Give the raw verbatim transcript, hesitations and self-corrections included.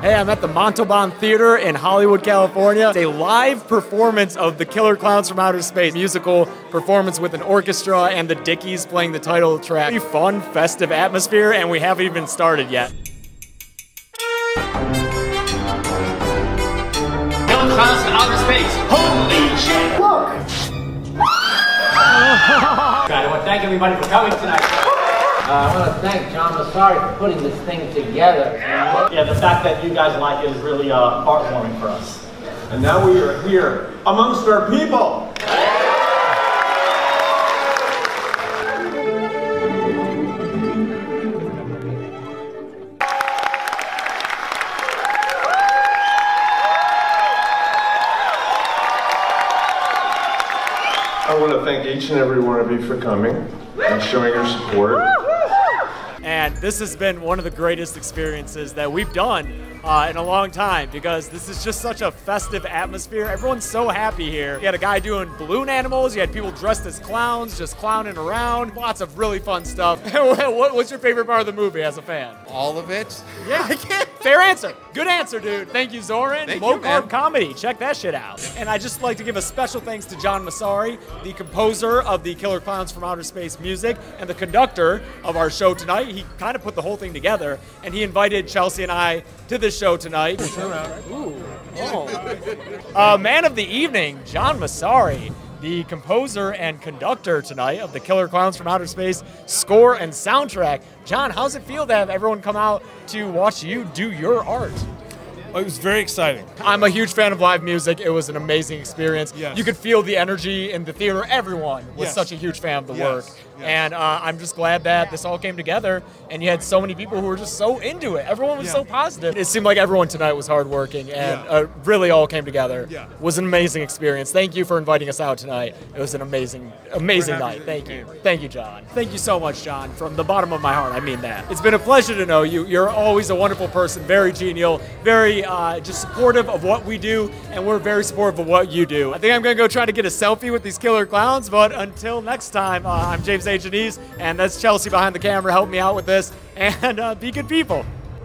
Hey, I'm at the Montalban Theater in Hollywood, California. It's a live performance of the Killer Klowns from Outer Space musical performance with an orchestra and the Dickies playing the title track. Pretty fun, festive atmosphere, and we haven't even started yet. Killer Klowns from Outer Space, holy shit! Look! I want to thank everybody for coming tonight. Uh, I want to thank John Massari for putting this thing together. Yeah, the fact that you guys like it is really uh, heartwarming for us. And now we are here amongst our people. I want to thank each and every one of you for coming and showing your support. And this has been one of the greatest experiences that we've done uh, in a long time, because this is just such a festive atmosphere. Everyone's so happy here. You had a guy doing balloon animals. You had people dressed as clowns, just clowning around. Lots of really fun stuff. What, what's your favorite part of the movie as a fan? All of it. Yeah, I can't. Fair answer. Good answer, dude. Thank you, Zorin. Thank Low you, Carb man. Comedy. Check that shit out. And I'd just like to give a special thanks to John Massari, the composer of the Killer Klowns from Outer Space music and the conductor of our show tonight. He kind of put the whole thing together, and he invited Chelsea and I to this show tonight. Ooh. Oh. Uh, man of the evening, John Massari, the composer and conductor tonight of the Killer Klowns from Outer Space score and soundtrack. John, how's it feel to have everyone come out to watch you do your art? It was very exciting. I'm a huge fan of live music. It was an amazing experience. Yes. You could feel the energy in the theater. Everyone was yes. such a huge fan of the yes. work. Yes. And uh, I'm just glad that this all came together and you had so many people who were just so into it. Everyone was yeah. so positive. It seemed like everyone tonight was hardworking and yeah. uh, really all came together. Yeah. It was an amazing experience. Thank you for inviting us out tonight. It was an amazing, amazing night. Thank you. Came. Thank you, John. Thank you so much, John. From the bottom of my heart, I mean that. It's been a pleasure to know you. You're always a wonderful person, very genial, very Uh, just supportive of what we do, and we're very supportive of what you do. I think I'm gonna go try to get a selfie with these Killer Klowns, but until next time, uh, I'm James A Janisse, and that's Chelsea behind the camera. Help me out with this, and uh, be good people.